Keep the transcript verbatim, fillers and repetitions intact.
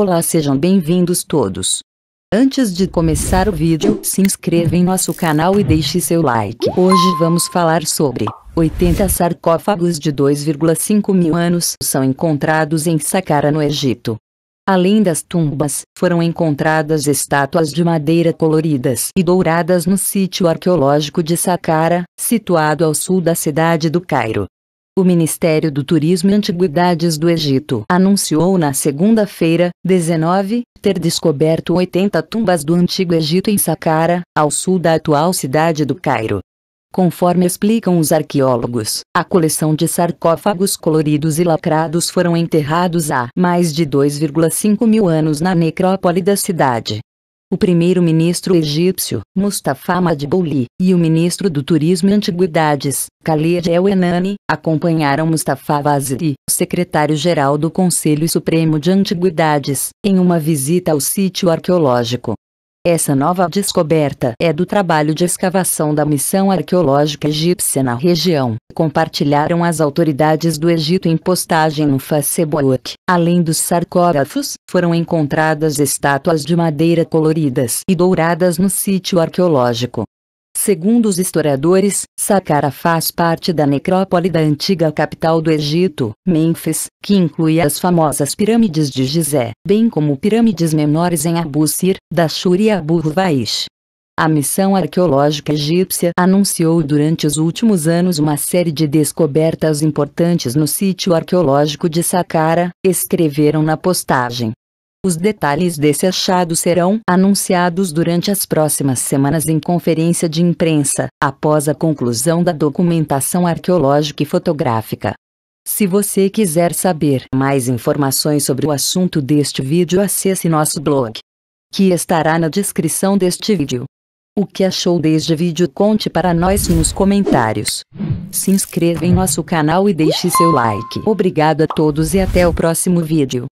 Olá, sejam bem-vindos todos. Antes de começar o vídeo, se inscreva em nosso canal e deixe seu like. Hoje vamos falar sobre oitenta sarcófagos de dois vírgula cinco mil anos são encontrados em Saqqara, no Egito. Além das tumbas, foram encontradas estátuas de madeira coloridas e douradas no sítio arqueológico de Saqqara, situado ao sul da cidade do Cairo. O Ministério do Turismo e Antiguidades do Egito anunciou na segunda-feira, dezenove, ter descoberto oitenta tumbas do Antigo Egito em Saqqara, ao sul da atual cidade do Cairo. Conforme explicam os arqueólogos, a coleção de sarcófagos coloridos e lacrados foram enterrados há mais de dois vírgula cinco mil anos na necrópole da cidade. O primeiro-ministro egípcio, Mustafa Madbouly, e o ministro do Turismo e Antiguidades, Khaled El-Enani, acompanharam Mustafa Waziry, secretário-geral do Conselho Supremo de Antiguidades, em uma visita ao sítio arqueológico. Essa nova descoberta é do trabalho de escavação da missão arqueológica egípcia na região, compartilharam as autoridades do Egito em postagem no Facebook. Além dos sarcófagos, foram encontradas estátuas de madeira coloridas e douradas no sítio arqueológico. Segundo os historiadores, Saqqara faz parte da necrópole da antiga capital do Egito, Memphis, que inclui as famosas pirâmides de Gizé, bem como pirâmides menores em Abusir, Dashur e Abu Rawash. A missão arqueológica egípcia anunciou durante os últimos anos uma série de descobertas importantes no sítio arqueológico de Saqqara, escreveram na postagem. Os detalhes desse achado serão anunciados durante as próximas semanas em conferência de imprensa, após a conclusão da documentação arqueológica e fotográfica. Se você quiser saber mais informações sobre o assunto deste vídeo, acesse nosso blog, que estará na descrição deste vídeo. O que achou deste vídeo? Conte para nós nos comentários. Se inscreva em nosso canal e deixe seu like. Obrigado a todos e até o próximo vídeo.